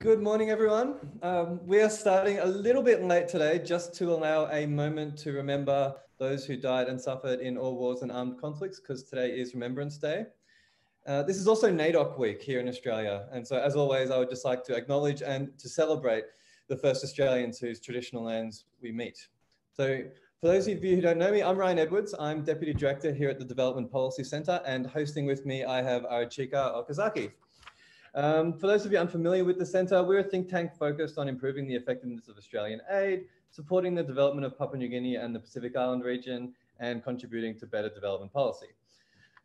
Good morning, everyone. We are starting a little bit late today just to allow a moment to remember those who died and suffered in all wars and armed conflicts, because today is Remembrance Day. This is also NAIDOC week here in Australia. And so as always, I would just like to acknowledge and to celebrate the first Australians whose traditional lands we meet. So for those of you who don't know me, I'm Ryan Edwards. I'm Deputy Director here at the Development Policy Center, and hosting with me, I have Arachika Okazaki. For those of you unfamiliar with the Centre, we're a think tank focused on improving the effectiveness of Australian aid, supporting the development of Papua New Guinea and the Pacific Island region, and contributing to better development policy.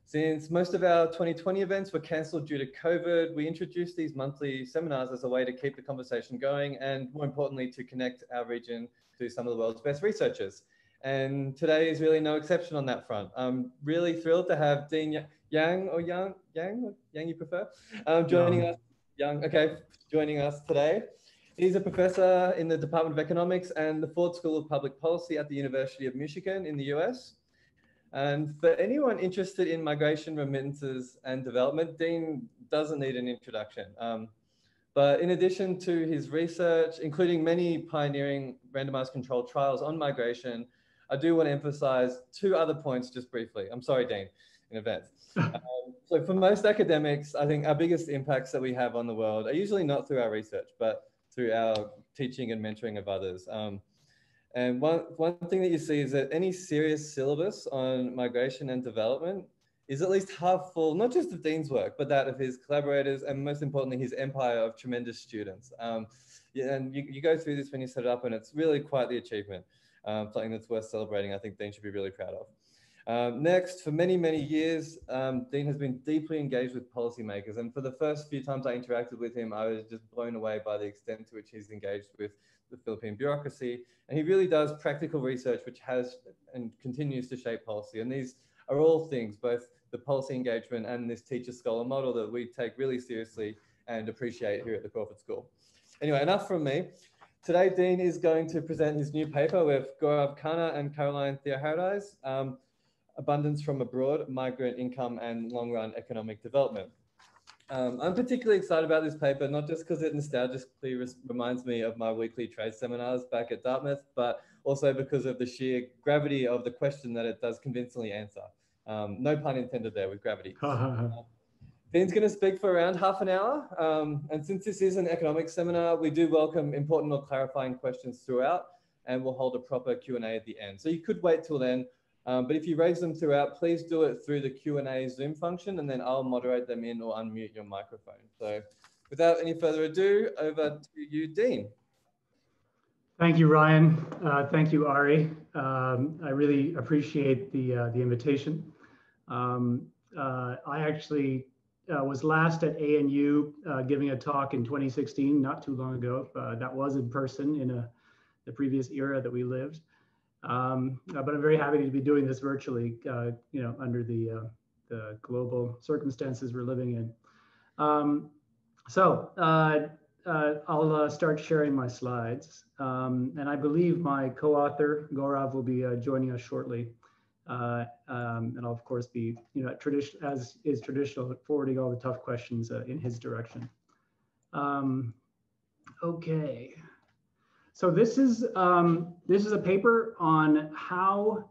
Since most of our 2020 events were cancelled due to COVID, we introduced these monthly seminars as a way to keep the conversation going and, more importantly, to connect our region to some of the world's best researchers. And today is really no exception on that front. I'm really thrilled to have Dean Yang, or Yang you prefer, joining us today. He's a professor in the Department of Economics and the Ford School of Public Policy at the University of Michigan in the US. And for anyone interested in migration, remittances, and development, Dean doesn't need an introduction. But in addition to his research, including many pioneering randomized controlled trials on migration, I do want to emphasize two other points just briefly. I'm sorry, Dean, in advance. So for most academics, I think our biggest impacts that we have on the world are usually not through our research, but through our teaching and mentoring of others. And one thing that you see is that any serious syllabus on migration and development is at least half full, not just of Dean's work, but that of his collaborators, and most importantly, his empire of tremendous students. And you go through this when you set it up, and it's really quite the achievement. Something that's worth celebrating. I think Dean should be really proud of. Next, for many, many years, Dean has been deeply engaged with policymakers. And for the first few times I interacted with him, I was just blown away by the extent to which he's engaged with the Philippine bureaucracy. And he really does practical research, which has and continues to shape policy. And these are all things, both the policy engagement and this teacher-scholar model, that we take really seriously and appreciate here at the Crawford School. Anyway, enough from me. Today, Dean is going to present his new paper with Gaurav Khanna and Caroline Theoharides, Abundance from Abroad, Migrant Income and Long-run Economic Development. I'm particularly excited about this paper, not just because it nostalgically reminds me of my weekly trade seminars back at Dartmouth, but also because of the sheer gravity of the question that it does convincingly answer. No pun intended there with gravity. Dean's going to speak for around half an hour, and since this is an economics seminar, we do welcome important or clarifying questions throughout, and we'll hold a proper Q&A at the end. So you could wait till then, but if you raise them throughout, please do it through the Q&A Zoom function, and then I'll moderate them in or unmute your microphone. So without any further ado, over to you, Dean. Thank you, Ryan. Thank you, Ari. I really appreciate the invitation. I actually was last at ANU giving a talk in 2016, not too long ago. That was in person in the previous era that we lived. But I'm very happy to be doing this virtually, under the global circumstances we're living in. I'll start sharing my slides. And I believe my co-author, Gaurav, will be joining us shortly. And I'll of course be, as is traditional, forwarding all the tough questions in his direction. Okay, so this is a paper on how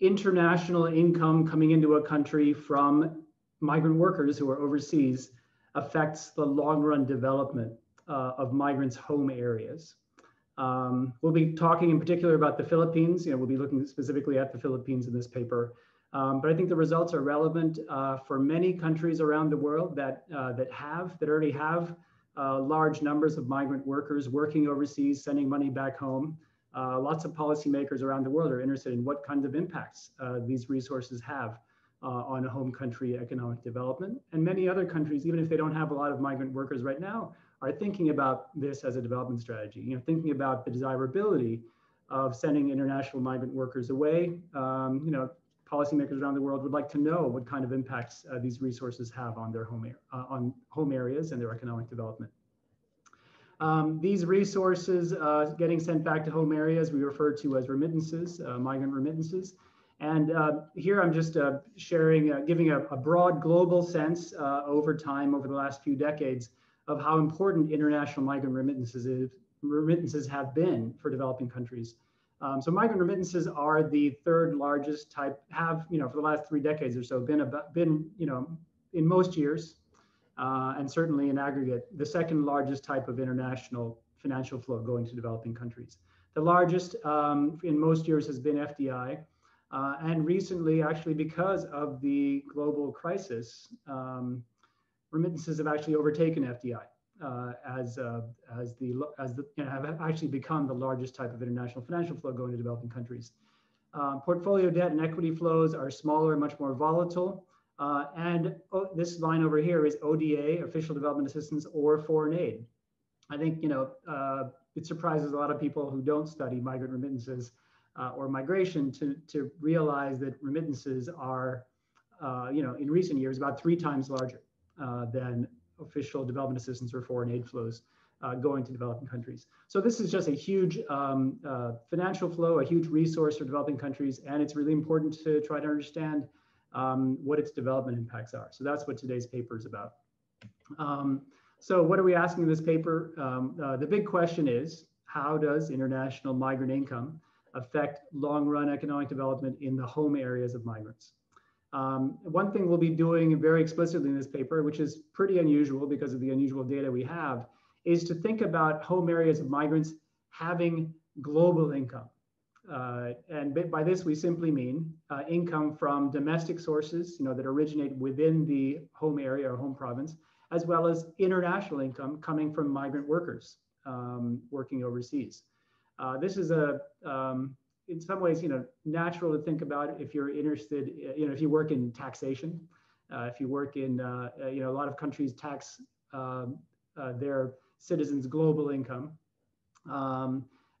international income coming into a country from migrant workers who are overseas affects the long-run development of migrants' home areas. We'll be talking in particular about the Philippines. We'll be looking specifically at the Philippines in this paper. But I think the results are relevant for many countries around the world that already have large numbers of migrant workers working overseas, sending money back home. Lots of policymakers around the world are interested in what kinds of impacts these resources have on home country economic development. And many other countries, even if they don't have a lot of migrant workers right now, are thinking about this as a development strategy, thinking about the desirability of sending international migrant workers away. Policymakers around the world would like to know what kind of impacts these resources have on their home areas and their economic development. These resources getting sent back to home areas we refer to as remittances, migrant remittances. And here I'm just sharing, giving a broad global sense over time, over the last few decades, of how important international migrant remittances have been for developing countries. So migrant remittances are the third largest type, have, for the last 3 decades or so been in most years, and certainly in aggregate, the second largest type of international financial flow going to developing countries. The largest in most years has been FDI. And recently, actually, because of the global crisis, remittances have actually overtaken FDI have actually become the largest type of international financial flow going to developing countries. Portfolio debt and equity flows are smaller and much more volatile. And this line over here is ODA, official development assistance, or foreign aid. I think it surprises a lot of people who don't study migrant remittances or migration to realize that remittances are, in recent years, about 3 times larger than official development assistance or foreign aid flows going to developing countries. So this is just a huge financial flow, a huge resource for developing countries, and it's really important to try to understand what its development impacts are. So that's what today's paper is about. So what are we asking in this paper? The big question is, how does international migrant income affect long-run economic development in the home areas of migrants? One thing we'll be doing very explicitly in this paper, which is pretty unusual because of the unusual data we have, is to think about home areas of migrants having global income. And by this, we simply mean income from domestic sources that originate within the home area or home province, as well as international income coming from migrant workers working overseas. This is in some ways, natural to think about if you're interested, if you work in taxation, if you work in, a lot of countries tax their citizens' global income.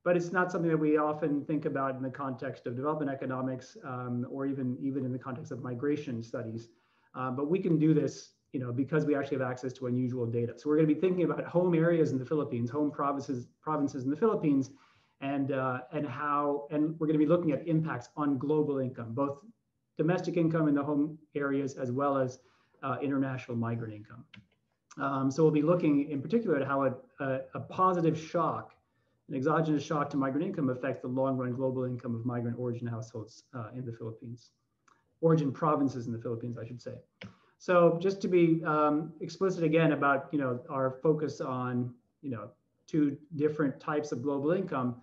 But it's not something that we often think about in the context of development economics or even in the context of migration studies. But we can do this, because we actually have access to unusual data. So we're going to be thinking about home areas in the Philippines, home provinces in the Philippines, and we're going to be looking at impacts on global income, both domestic income in the home areas as well as international migrant income. So we'll be looking in particular at how a positive shock, an exogenous shock to migrant income, affects the long-run global income of migrant origin households in the Philippines, origin provinces in the Philippines, I should say. So just to be explicit again about our focus on 2 different types of global income.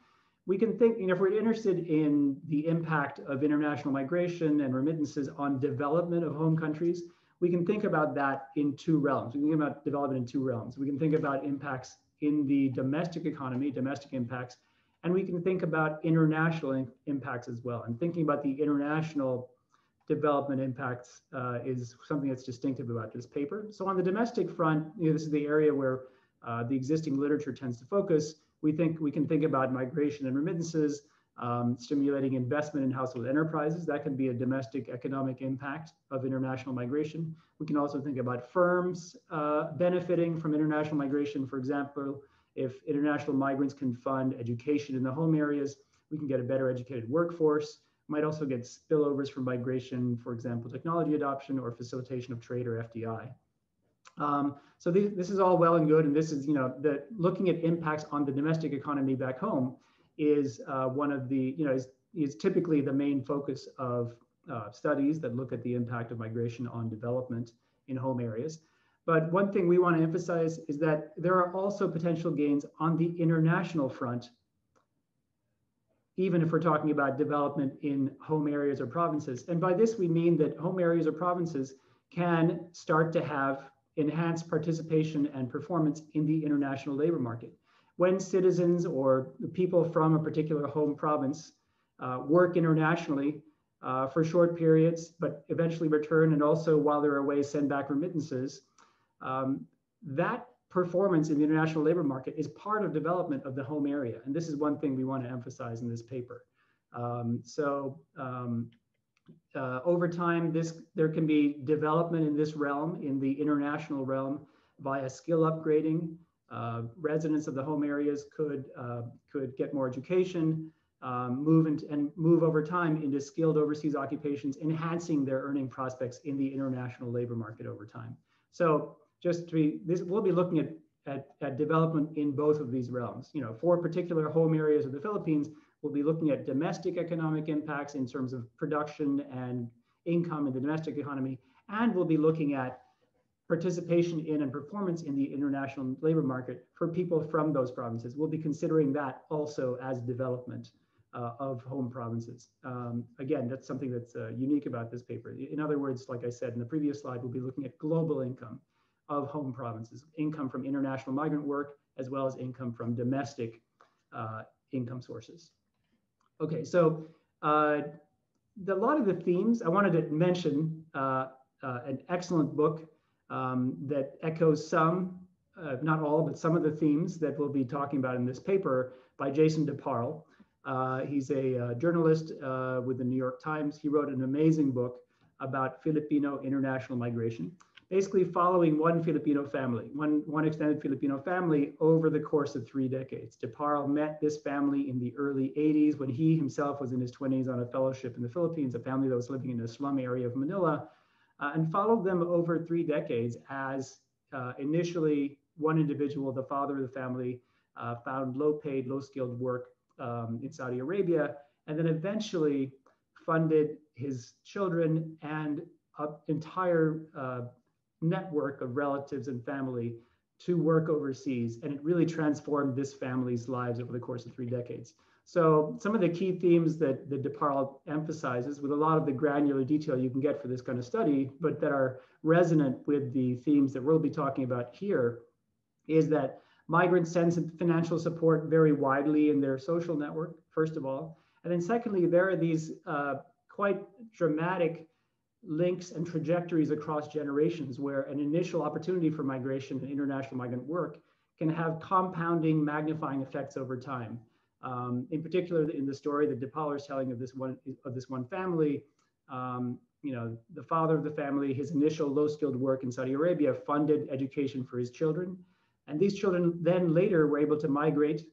We can think, if we're interested in the impact of international migration and remittances on development of home countries, we can think about that in 2 realms. We can think about development in 2 realms. We can think about impacts in the domestic economy, domestic impacts, and we can think about international impacts as well. And thinking about the international development impacts is something that's distinctive about this paper. So on the domestic front, this is the area where the existing literature tends to focus. We think we can think about migration and remittances, stimulating investment in household enterprises. That can be a domestic economic impact of international migration. We can also think about firms benefiting from international migration. For example, if international migrants can fund education in the home areas, we can get a better educated workforce. We might also get spillovers from migration, for example, technology adoption or facilitation of trade or FDI. So this is all well and good, and this is, looking at impacts on the domestic economy back home is one of the, is typically the main focus of studies that look at the impact of migration on development in home areas. But one thing we want to emphasize is that there are also potential gains on the international front, even if we're talking about development in home areas or provinces. And by this, we mean that home areas or provinces can start to have enhanced participation and performance in the international labor market. When citizens or people from a particular home province work internationally for short periods, but eventually return, and also while they're away, send back remittances, that performance in the international labor market is part of development of the home area. And this is one thing we want to emphasize in this paper. Over time, there can be development in this realm, in the international realm, via skill upgrading. Residents of the home areas could get more education, move over time into skilled overseas occupations, enhancing their earning prospects in the international labor market over time. So we'll be looking at at development in both of these realms. You know, for particular home areas of the Philippines, we'll be looking at domestic economic impacts in terms of production and income in the domestic economy, and we'll be looking at participation in and performance in the international labor market for people from those provinces. We'll be considering that also as development of home provinces. Again, that's something that's unique about this paper. In other words, like I said in the previous slide, we'll be looking at global income of home provinces, income from international migrant work, as well as income from domestic income sources. Okay, so a lot of the themes, I wanted to mention an excellent book that echoes some, not all, but some of the themes that we'll be talking about in this paper by Jason DeParle. He's a journalist with the New York Times. He wrote an amazing book about Filipino international migration, basically following one Filipino family, one extended Filipino family over the course of 3 decades. DeParle met this family in the early 80s when he himself was in his 20s on a fellowship in the Philippines, a family that was living in a slum area of Manila, and followed them over 3 decades as initially one individual, the father of the family, found low-paid, low-skilled work in Saudi Arabia, and then eventually funded his children and an entire network of relatives and family to work overseas. And it really transformed this family's lives over the course of 3 decades. So some of the key themes that DeParle emphasizes, with a lot of the granular detail you can get for this kind of study, but that are resonant with the themes that we'll be talking about here, is that migrants send financial support very widely in their social network, first of all. And then secondly, there are these quite dramatic links and trajectories across generations where an initial opportunity for migration and international migrant work can have compounding, magnifying effects over time. In particular, in the story that DePaul is telling of this one family, you know, the father of the family, his initial low-skilled work in Saudi Arabia funded education for his children. And these children then later were able to migrate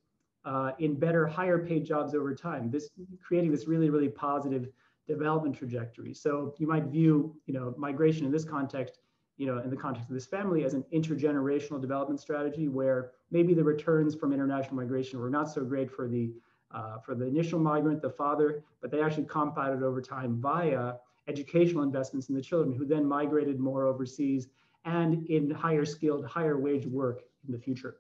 in better, higher-paid jobs over time, creating this really, really positive development trajectory. So you might view, you know, migration in this context, you know, in the context of this family, as an intergenerational development strategy where maybe the returns from international migration were not so great for the initial migrant, the father, but they actually compounded over time via educational investments in the children, who then migrated more overseas and in higher skilled, higher wage work in the future.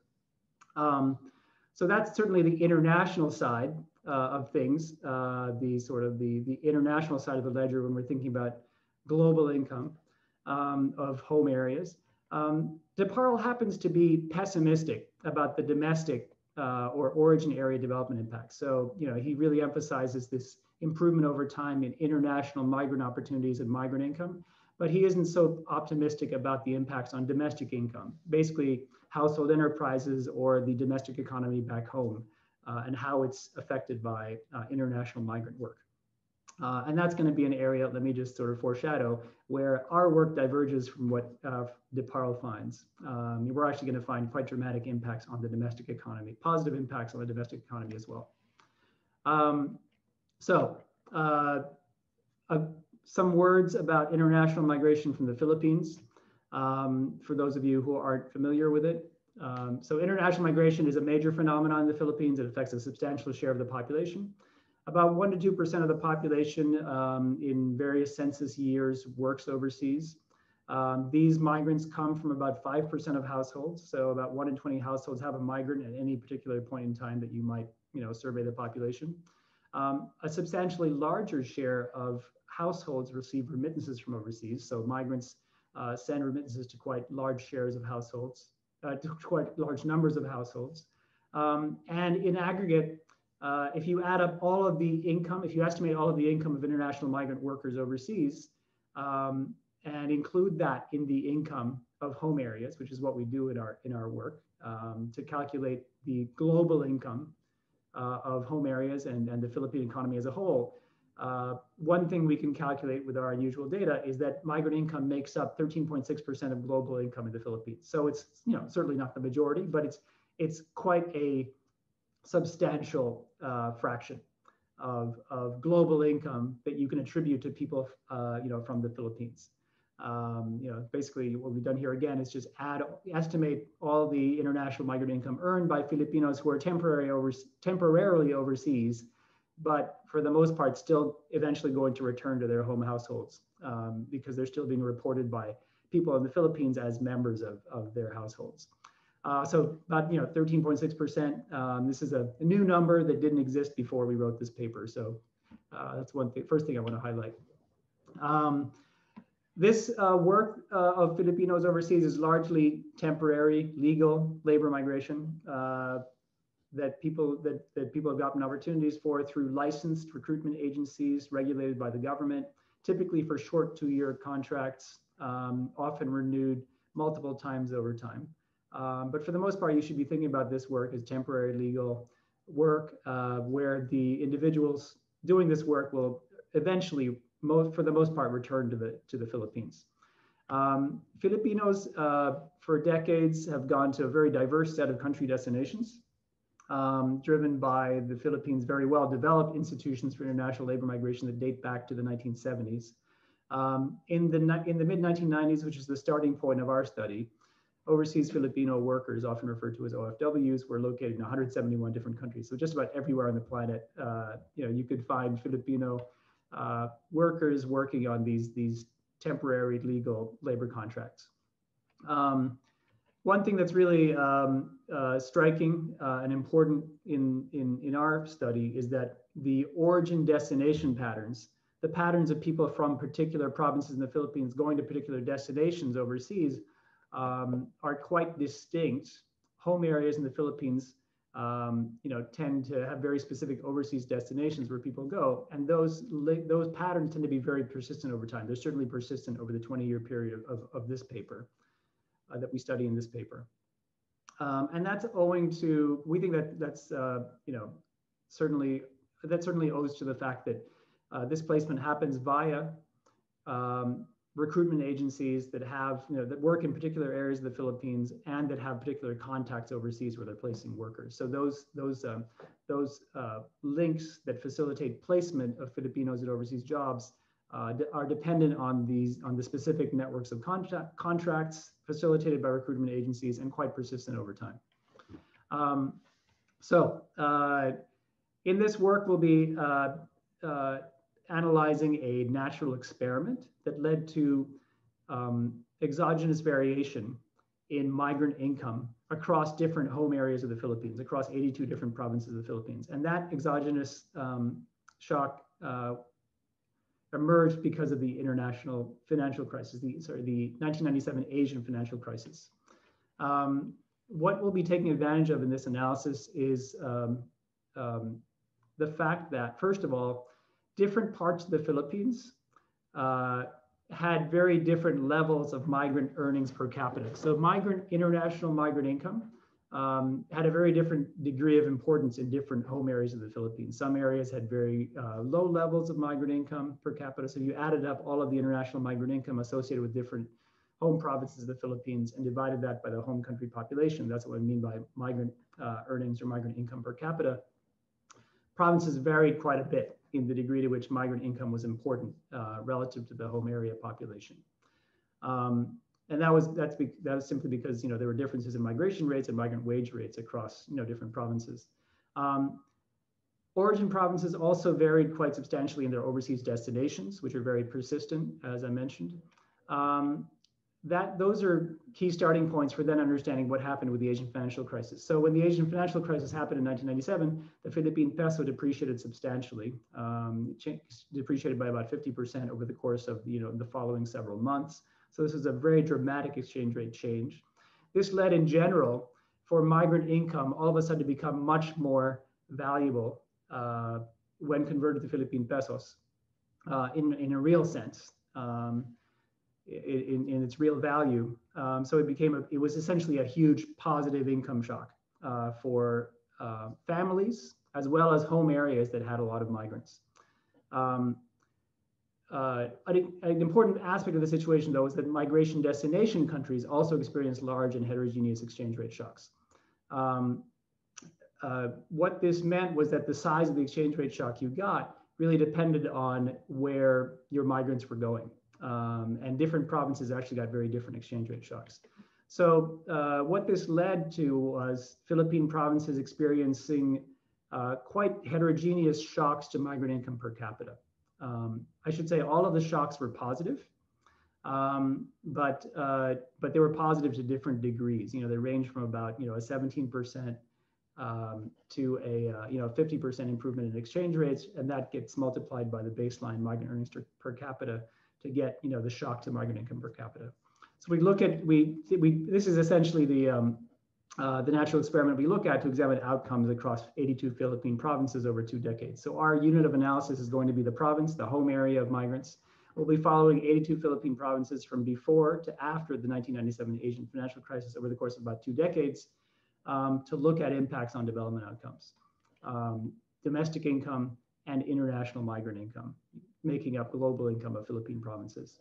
So that's certainly the international side of things, the sort of the international side of the ledger when we're thinking about global income of home areas. DeParle happens to be pessimistic about the domestic or origin area development impacts. So, you know, he really emphasizes this improvement over time in international migrant opportunities and migrant income, but he isn't so optimistic about the impacts on domestic income, basically household enterprises or the domestic economy back home, and how it's affected by international migrant work. And that's going to be an area, let me just sort of foreshadow, where our work diverges from what DeParle finds. We're actually going to find quite dramatic impacts on the domestic economy, positive impacts on the domestic economy as well. Some words about international migration from the Philippines, for those of you who aren't familiar with it. So international migration is a major phenomenon in the Philippines. It affects a substantial share of the population. About 1 to 2% of the population in various census years works overseas. These migrants come from about 5% of households. So about 1 in 20 households have a migrant at any particular point in time that you might, you know, survey the population. A substantially larger share of households receive remittances from overseas. So migrants send remittances to quite large shares of households, to quite large numbers of households. And in aggregate, if you add up all of the income, if you estimate all of the income of international migrant workers overseas and include that in the income of home areas, which is what we do in our work to calculate the global income of home areas and the Philippine economy as a whole, one thing we can calculate with our unusual data is that migrant income makes up 13.6% of global income in the Philippines. So it's, you know, certainly not the majority, but it's quite a substantial fraction of global income that you can attribute to people, you know, from the Philippines. Basically what we've done here again is just estimate all the international migrant income earned by Filipinos who are temporarily overseas, but for the most part still eventually going to return to their home households because they're still being reported by people in the Philippines as members of their households. So about 13.6%. This is a new number that didn't exist before we wrote this paper. So that's one thing. First thing I want to highlight. This work of Filipinos overseas is largely temporary, legal labor migration that people have gotten opportunities for through licensed recruitment agencies regulated by the government, typically for short 2-year contracts, often renewed multiple times over time. But for the most part, you should be thinking about this work as temporary legal work where the individuals doing this work will eventually, for the most part, return to the Philippines. Filipinos for decades have gone to a very diverse set of country destinations, driven by the Philippines' very well-developed institutions for international labor migration that date back to the 1970s. In the mid-1990s, which is the starting point of our study, overseas Filipino workers, often referred to as OFWs, were located in 171 different countries. So just about everywhere on the planet, you could find Filipino workers working on these temporary legal labor contracts. One thing that's really striking and important in our study is that the origin destination patterns, the patterns of people from particular provinces in the Philippines going to particular destinations overseas, are quite distinct. Home areas in the Philippines, tend to have very specific overseas destinations where people go, and those patterns tend to be very persistent over time. They're certainly persistent over the 20-year period of this paper, that we study in this paper, and that's owing to, we think that that's certainly owes to the fact that this placement happens via recruitment agencies that have, that work in particular areas of the Philippines and that have particular contacts overseas where they're placing workers. So those links that facilitate placement of Filipinos at overseas jobs are dependent on the specific networks of contracts facilitated by recruitment agencies and quite persistent over time. In this work, we'll be analyzing a natural experiment that led to exogenous variation in migrant income across different home areas of the Philippines, across 82 different provinces of the Philippines. And that exogenous shock emerged because of the international financial crisis, the 1997 Asian financial crisis. What we'll be taking advantage of in this analysis is the fact that, first of all, different parts of the Philippines had very different levels of migrant earnings per capita. So international migrant income had a very different degree of importance in different home areas of the Philippines. Some areas had very low levels of migrant income per capita. So you added up all of the international migrant income associated with different home provinces of the Philippines and divided that by the home country population. That's what I mean by migrant earnings or migrant income per capita. Provinces varied quite a bit in the degree to which migrant income was important relative to the home area population, and that was simply because there were differences in migration rates and migrant wage rates across different provinces. Origin provinces also varied quite substantially in their overseas destinations, which are very persistent, as I mentioned. Those are key starting points for then understanding what happened with the Asian financial crisis. So when the Asian financial crisis happened in 1997, the Philippine peso depreciated substantially, depreciated by about 50% over the course of the following several months. So this was a very dramatic exchange rate change. This led in general for migrant income all of a sudden to become much more valuable when converted to Philippine pesos in a real sense. In its real value. So it was essentially a huge positive income shock for families, as well as home areas that had a lot of migrants. An important aspect of the situation, though, is that migration destination countries also experienced large and heterogeneous exchange rate shocks. What this meant was that the size of the exchange rate shock you got really depended on where your migrants were going. and different provinces actually got very different exchange rate shocks. So what this led to was Philippine provinces experiencing quite heterogeneous shocks to migrant income per capita. I should say all of the shocks were positive, but they were positive to different degrees. You know, they range from about, you know, a 17% to a 50% improvement in exchange rates, and that gets multiplied by the baseline migrant earnings per capita to get, you know, the shock to migrant income per capita. So we look at, this is essentially the natural experiment we look at to examine outcomes across 82 Philippine provinces over 2 decades. So our unit of analysis is going to be the province, the home area of migrants. We'll be following 82 Philippine provinces from before to after the 1997 Asian financial crisis over the course of about 2 decades to look at impacts on development outcomes, domestic income and international migrant income, making up global income of Philippine provinces.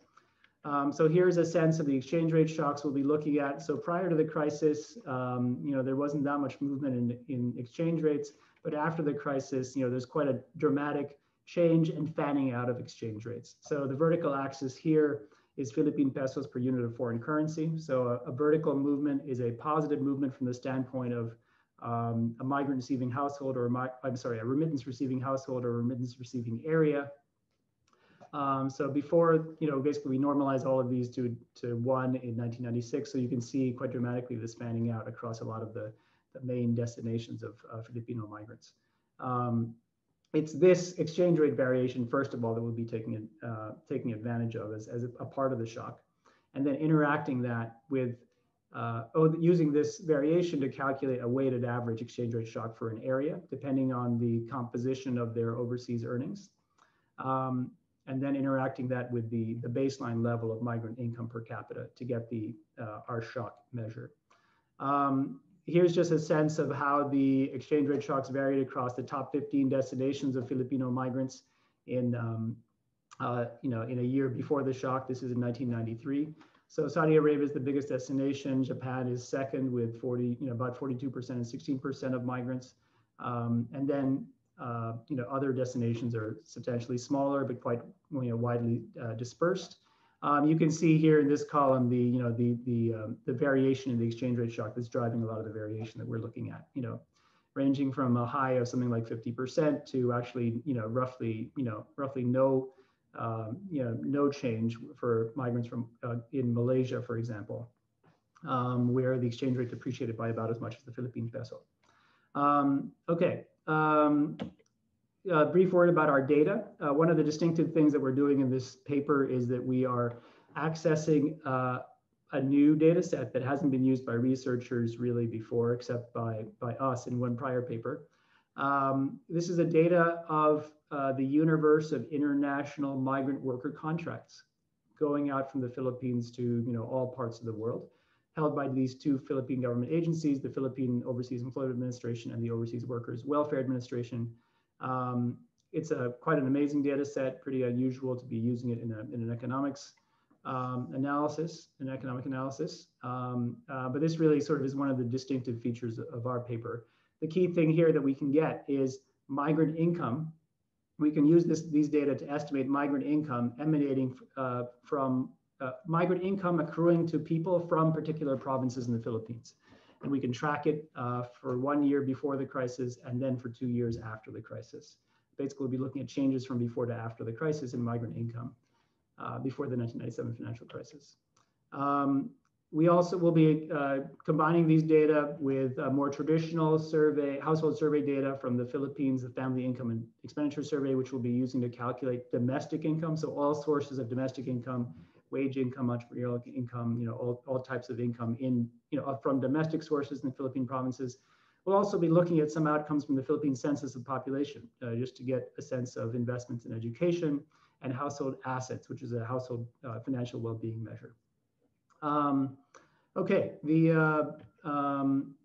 So here's a sense of the exchange rate shocks we'll be looking at. So prior to the crisis, you know, there wasn't that much movement in exchange rates, but after the crisis, you know, there's quite a dramatic change and fanning out of exchange rates. So the vertical axis here is Philippine pesos per unit of foreign currency. So a vertical movement is a positive movement from the standpoint of a migrant receiving household, or a remittance receiving household or remittance receiving area. So before, you know, basically we normalize all of these to one in 1996. So you can see quite dramatically this fanning out across a lot of the main destinations of Filipino migrants. It's this exchange rate variation, first of all, that we'll be taking advantage of as a part of the shock, and then interacting that with using this variation to calculate a weighted average exchange rate shock for an area, depending on the composition of their overseas earnings. And then interacting that with the baseline level of migrant income per capita to get our shock measure. Here's just a sense of how the exchange rate shocks varied across the top 15 destinations of Filipino migrants in a year before the shock. This is in 1993. So Saudi Arabia is the biggest destination. Japan is second with about 42% and 16% of migrants, and then. Other destinations are substantially smaller, but quite widely dispersed. You can see here in this column the variation in the exchange rate shock that's driving a lot of the variation that we're looking at. You know, ranging from a high of something like 50% to actually roughly no change for migrants from in Malaysia, for example, where the exchange rate depreciated by about as much as the Philippine peso. Okay. A brief word about our data. One of the distinctive things that we're doing in this paper is that we are accessing a new data set that hasn't been used by researchers really before, except by us in one prior paper. This is a data of the universe of international migrant worker contracts going out from the Philippines to all parts of the world, held by these two Philippine government agencies, the Philippine Overseas Employment Administration and the Overseas Workers Welfare Administration. It's quite an amazing data set, pretty unusual to be using it in an economics analysis, an economic analysis. But this really sort of is one of the distinctive features of our paper. The key thing here that we can get is migrant income. We can use these data to estimate migrant income emanating from migrant income accruing to people from particular provinces in the Philippines. And we can track it for 1 year before the crisis and then for 2 years after the crisis. Basically, we'll be looking at changes from before to after the crisis in migrant income before the 1997 financial crisis. We also will be combining these data with more traditional household survey data from the Philippines, the Family Income and Expenditure Survey, which we'll be using to calculate domestic income. So all sources of domestic income, wage income, entrepreneurial income, all types of income from domestic sources in the Philippine provinces. We'll also be looking at some outcomes from the Philippine Census of Population, just to get a sense of investments in education and household assets, which is a household financial well-being measure.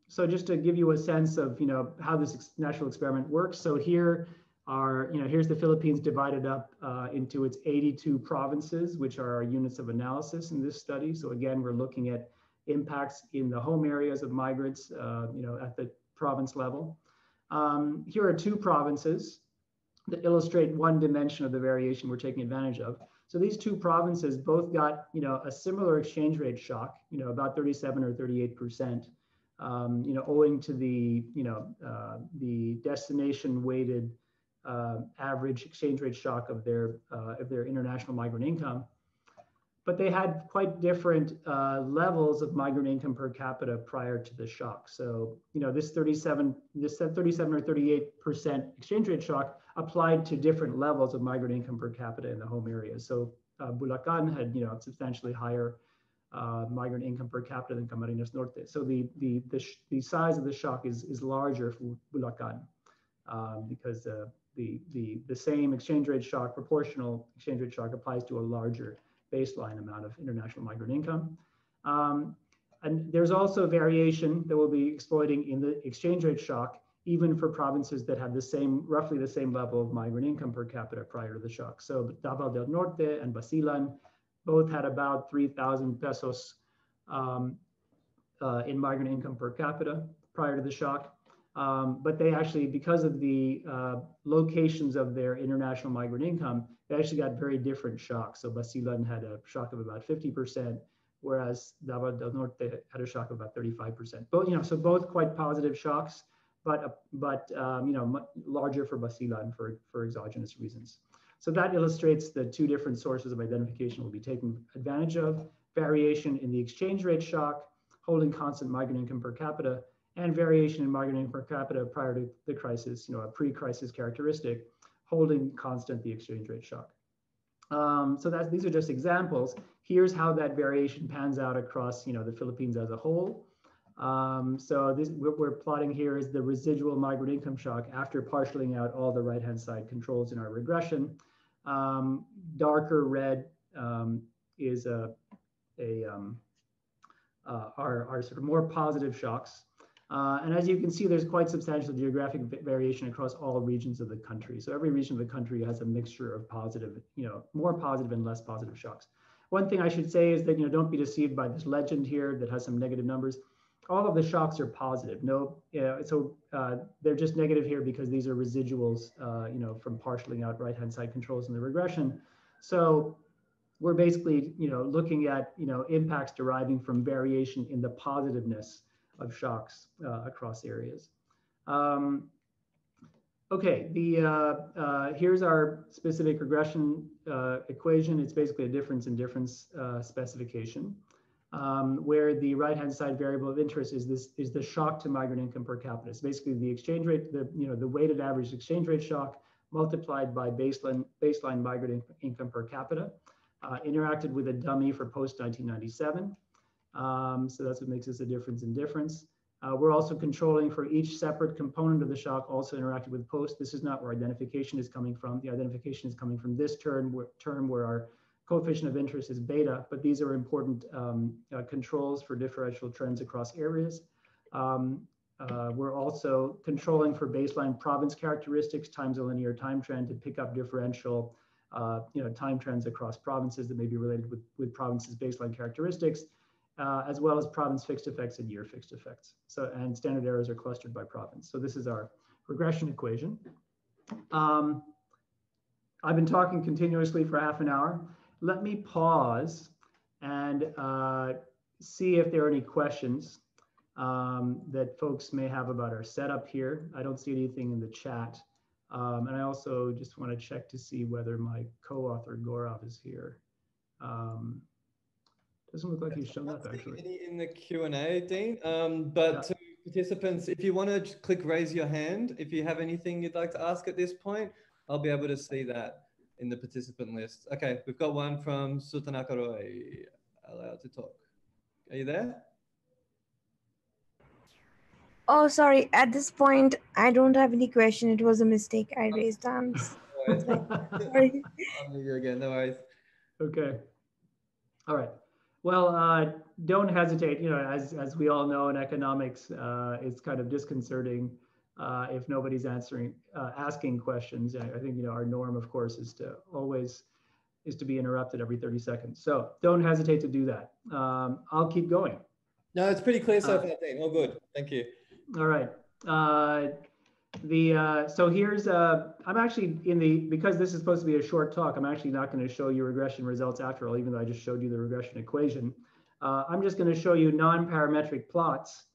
So just to give you a sense of, how this natural experiment works. So here, here's the Philippines divided up into its 82 provinces, which are our units of analysis in this study. So again, we're looking at impacts in the home areas of migrants, at the province level. Here are 2 provinces that illustrate one dimension of the variation we're taking advantage of. So these two provinces both got, a similar exchange rate shock, about 37 or 38%, owing to the destination weighted average exchange rate shock of their international migrant income. But they had quite different levels of migrant income per capita prior to the shock. So, this 37 or 38% exchange rate shock applied to different levels of migrant income per capita in the home area. So, Bulacan had, substantially higher migrant income per capita than Camarines Norte. So, the size of the shock is larger for Bulacan because the same exchange rate shock, proportional exchange rate shock, applies to a larger baseline amount of international migrant income. And there's also variation that we'll be exploiting in the exchange rate shock, even for provinces that have the same, roughly the same level of migrant income per capita prior to the shock. So Davao del Norte and Basilan both had about 3,000 pesos in migrant income per capita prior to the shock. But they actually, because of the locations of their international migrant income, they actually got very different shocks. So Basilan had a shock of about 50%, whereas Davao del Norte had a shock of about 35%. Both, so both quite positive shocks, but larger for Basilan for exogenous reasons. So that illustrates the two different sources of identification we'll be taking advantage of: variation in the exchange rate shock, holding constant migrant income per capita, and variation in migrant income per capita prior to the crisis, a pre-crisis characteristic, holding constant the exchange rate shock. So these are just examples. Here's how that variation pans out across, the Philippines as a whole. So what we're plotting here is the residual migrant income shock after partialing out all the right-hand side controls in our regression. Darker red is our sort of more positive shocks. And as you can see, there's quite substantial geographic variation across all regions of the country. So every region of the country has a mixture of positive, more positive and less positive shocks. One thing I should say is that, don't be deceived by this legend here that has some negative numbers. All of the shocks are positive. They're just negative here because these are residuals, from partialing out right-hand side controls in the regression. So we're basically, looking at, impacts deriving from variation in the positiveness of shocks across areas. Here's our specific regression equation. It's basically a difference in difference specification, where the right-hand side variable of interest is the shock to migrant income per capita. So basically, the exchange rate, the weighted average exchange rate shock multiplied by baseline migrant income per capita, interacted with a dummy for post 1997. So that's what makes this a difference in difference. We're also controlling for each separate component of the shock also interacted with post. This is not where identification is coming from. The identification is coming from this term where our coefficient of interest is beta, but these are important controls for differential trends across areas. We're also controlling for baseline province characteristics times a linear time trend to pick up differential time trends across provinces that may be related with provinces' baseline characteristics, as well as province fixed effects and year fixed effects. So, and standard errors are clustered by province. So this is our regression equation. I've been talking continuously for half an hour. Let me pause and see if there are any questions that folks may have about our setup here. I don't see anything in the chat. And I also just want to check to see whether my co-author Gaurav is here. Doesn't look like he's shown up actually. Any in the Q&A, Dean. To participants, if you want to click raise your hand, if you have anything you'd like to ask at this point, I'll be able to see that in the participant list. Okay, we've got one from Sutanaka Roy. Allowed to talk. Are you there? Oh, sorry. At this point, I don't have any question. It was a mistake. I raised hands. No worries. Sorry. I'll leave you again. No worries. Okay. All right. Well, don't hesitate, as we all know in economics, it's kind of disconcerting if nobody's asking questions. I think, our norm, of course, is to be interrupted every 30 seconds. So don't hesitate to do that. I'll keep going. No, it's pretty clear so far, Dean. All good. Thank you. All right. So here's I'm actually in the, because this is supposed to be a short talk, I'm actually not going to show you regression results after all, even though I just showed you the regression equation. I'm just going to show you non-parametric plots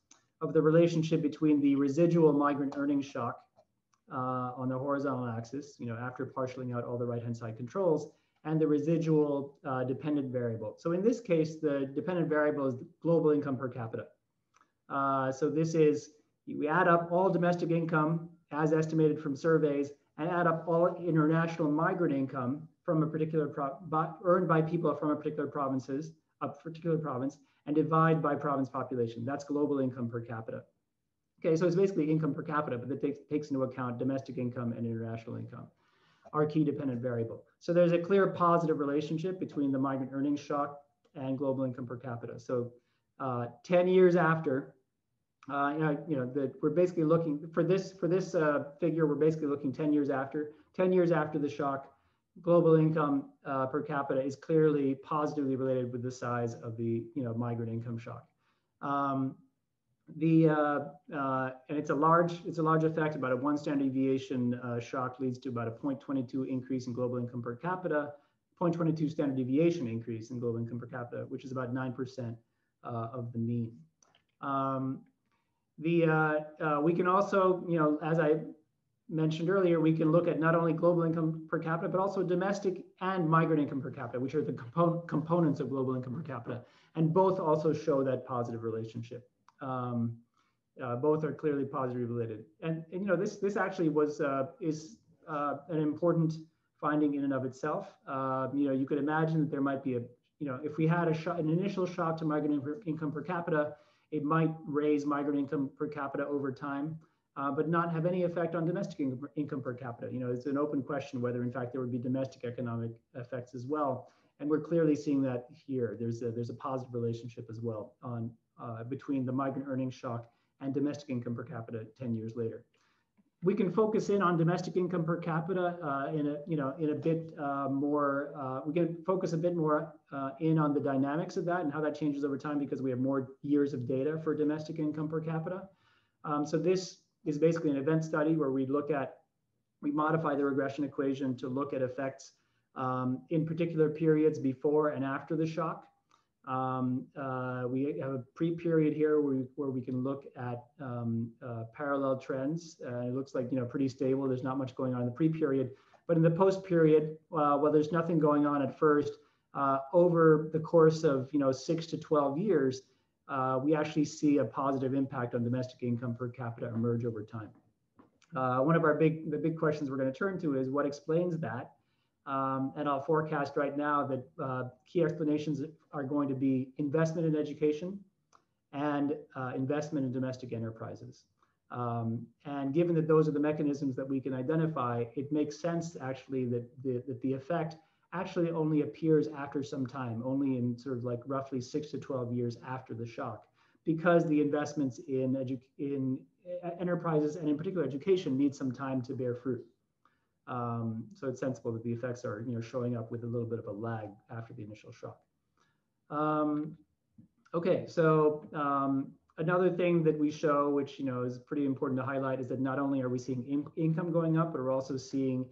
of the relationship between the residual migrant earnings shock on the horizontal axis, you know, after partialing out all the right-hand side controls, and the residual dependent variable. So in this case, the dependent variable is global income per capita. So this is, we add up all domestic income as estimated from surveys and add up all international migrant income from a particular earned by people from a particular provinces, a particular province, and divide by province population. That's global income per capita. Okay, so it's basically income per capita, but that takes into account domestic income and international income, our key dependent variable. So there's a clear positive relationship between the migrant earnings shock and global income per capita. So 10 years after, we're basically looking for this figure. We're basically looking 10 years after the shock. Global income per capita is clearly positively related with the size of the migrant income shock. And it's a large effect. About a 1 standard deviation shock leads to about a 0.22 increase in global income per capita, 0.22 standard deviation increase in global income per capita, which is about 9% of the mean. We can also, as I mentioned earlier, we can look at not only global income per capita, but also domestic and migrant income per capita, which are the components of global income per capita. And both also show that positive relationship. Both are clearly positively related. And this actually was, is an important finding in and of itself. You could imagine that there might be a, if we had an initial shock to migrant income per capita, it might raise migrant income per capita over time, but not have any effect on domestic income per capita. It's an open question whether, in fact, there would be domestic economic effects as well. And we're clearly seeing that here. There's a positive relationship as well on between the migrant earnings shock and domestic income per capita 10 years later. We can focus in on domestic income per capita we can focus a bit more in on the dynamics of that and how that changes over time, because we have more years of data for domestic income per capita. So this is basically an event study where we modify the regression equation to look at effects in particular periods before and after the shock. We have a pre-period here where we can look at parallel trends. It looks like pretty stable. There's not much going on in the pre-period, but in the post-period, well, there's nothing going on at first. Over the course of 6 to 12 years, we actually see a positive impact on domestic income per capita emerge over time. One of the big questions we're going to turn to is what explains that. And I'll forecast right now that key explanations are going to be investment in education and investment in domestic enterprises. And given that those are the mechanisms that we can identify, it makes sense actually that the effect actually only appears after some time, only in sort of like roughly 6 to 12 years after the shock, because the investments in enterprises and in particular education need some time to bear fruit. So it's sensible that the effects are showing up with a little bit of a lag after the initial shock. Okay, so another thing that we show, which is pretty important to highlight, is that not only are we seeing income going up, but we're also seeing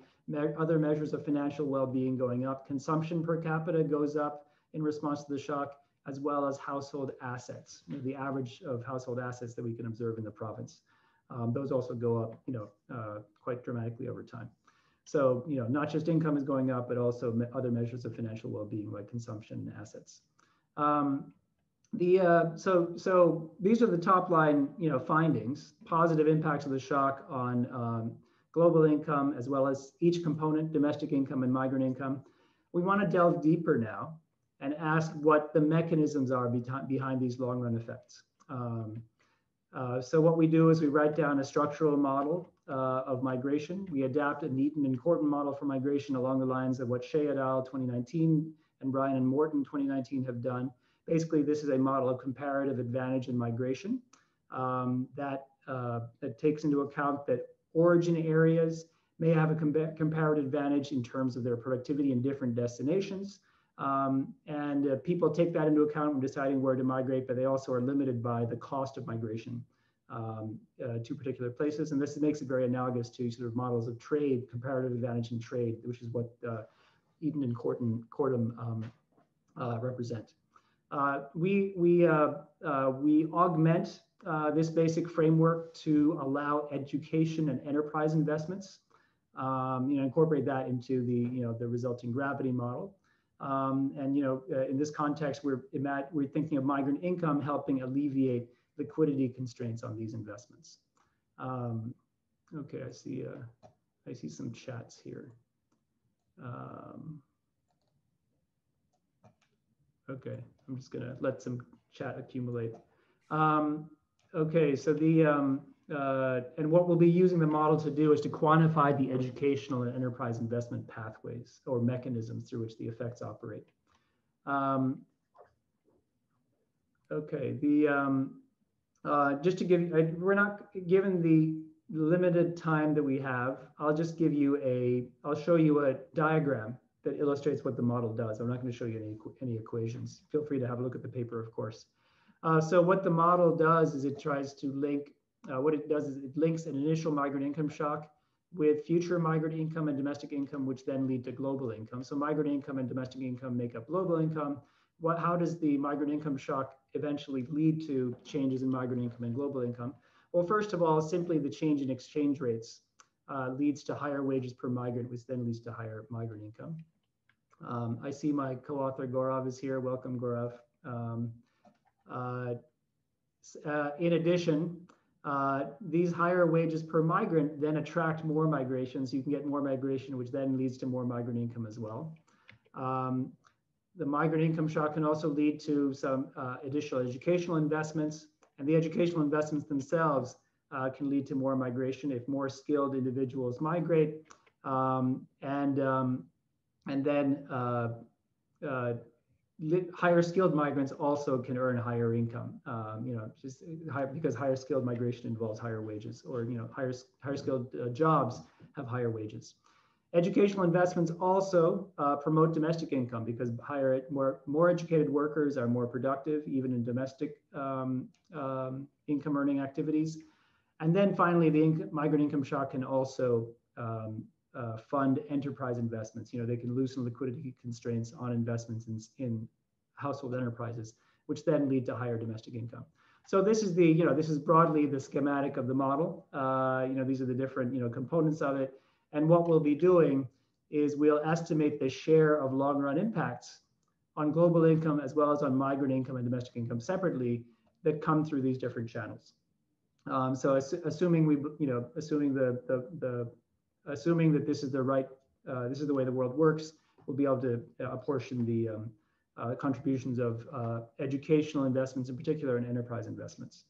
other measures of financial well-being going up. Consumption per capita goes up in response to the shock, as well as household assets, the average of household assets that we can observe in the province. Those also go up quite dramatically over time. So, not just income is going up, but also other measures of financial well-being like consumption and assets. So these are the top line, findings, positive impacts of the shock on global income, as well as each component, domestic income and migrant income. We want to delve deeper now and ask what the mechanisms are behind these long-run effects. So what we do is we write down a structural model of migration. We adapt an Eaton and Kortum model for migration along the lines of what Shea et al 2019 and Ryan and Morton 2019 have done. Basically, this is a model of comparative advantage in migration that takes into account that origin areas may have a comparative advantage in terms of their productivity in different destinations. People take that into account when deciding where to migrate, but they also are limited by the cost of migration. to particular places. And this makes it very analogous to sort of models of trade, comparative advantage in trade, which is what Eaton and Kortum represent. We augment this basic framework to allow education and enterprise investments. Incorporate that into the the resulting gravity model, and in this context, we're thinking of migrant income helping alleviate liquidity constraints on these investments. Okay, I see some chats here. Okay, I'm just gonna let some chat accumulate. Okay, so the and what we'll be using the model to do is to quantify the educational and enterprise investment pathways or mechanisms through which the effects operate. Okay, the just to give you, we're not given the limited time that we have. I'll just give you I'll show you a diagram that illustrates what the model does. I'm not going to show you any equations. Feel free to have a look at the paper, of course. So what the model does is it tries to link. What it does is it links an initial migrant income shock with future migrant income and domestic income, which then lead to global income. So migrant income and domestic income make up global income. How does the migrant income shock eventually lead to changes in migrant income and global income? Well, first of all, simply the change in exchange rates leads to higher wages per migrant, which then leads to higher migrant income. I see my co-author Gaurav is here. Welcome, Gaurav. In addition, these higher wages per migrant then attract more migration, so you can get more migration, which then leads to more migrant income as well. The migrant income shock can also lead to some additional educational investments, and the educational investments themselves can lead to more migration if more skilled individuals migrate. And then higher skilled migrants also can earn higher income, just high, because higher skilled migration involves higher wages, or higher skilled jobs have higher wages. Educational investments also promote domestic income because more educated workers are more productive, even in domestic income earning activities. And then finally, the migrant income shock can also fund enterprise investments. They can loosen liquidity constraints on investments in household enterprises, which then lead to higher domestic income. So this is the, this is broadly the schematic of the model. These are the different, components of it. And what we'll be doing is we'll estimate the share of long-run impacts on global income as well as on migrant income and domestic income separately that come through these different channels. So assuming we, assuming assuming that this is the right, this is the way the world works, we'll be able to apportion the contributions of educational investments in particular and enterprise investments.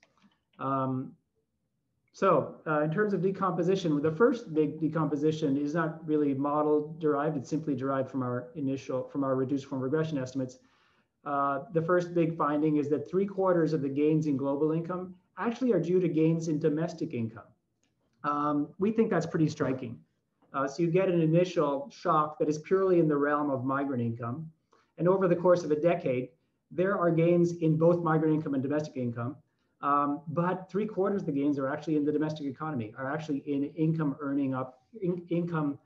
So in terms of decomposition, the first big decomposition is not really model derived, it's simply derived from our reduced form regression estimates. The first big finding is that 3/4 of the gains in global income actually are due to gains in domestic income. We think that's pretty striking. So you get an initial shock that is purely in the realm of migrant income. And over the course of a decade, there are gains in both migrant income and domestic income. But 3/4 of the gains are actually in the domestic economy, are actually in income earning up, income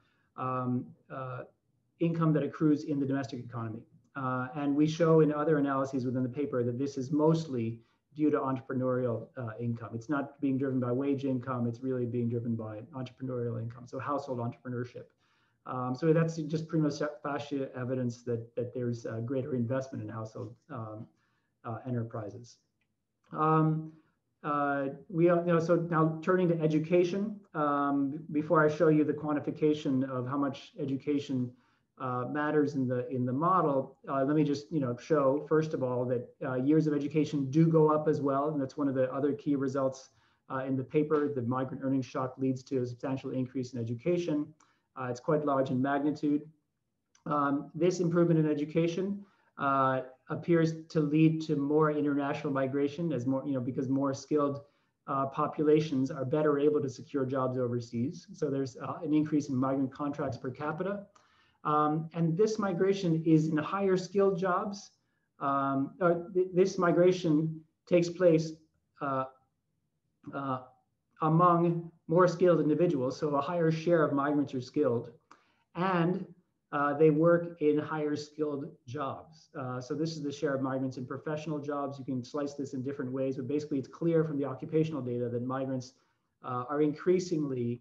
that accrues in the domestic economy. And we show in other analyses within the paper that this is mostly due to entrepreneurial income. It's not being driven by wage income, it's really being driven by entrepreneurial income, so household entrepreneurship. So that's just prima facie evidence that there's a greater investment in household enterprises. So now turning to education, before I show you the quantification of how much education matters in the model, let me just show first of all that years of education do go up as well, and that's one of the other key results in the paper. The migrant earnings shock leads to a substantial increase in education. It's quite large in magnitude. This improvement in education appears to lead to more international migration, as more because more skilled populations are better able to secure jobs overseas. So there's an increase in migrant contracts per capita. And this migration is in higher skilled jobs. This migration takes place among more skilled individuals, so a higher share of migrants are skilled, and they work in higher skilled jobs. So this is the share of migrants in professional jobs. You can slice this in different ways, but basically it's clear from the occupational data that migrants are increasingly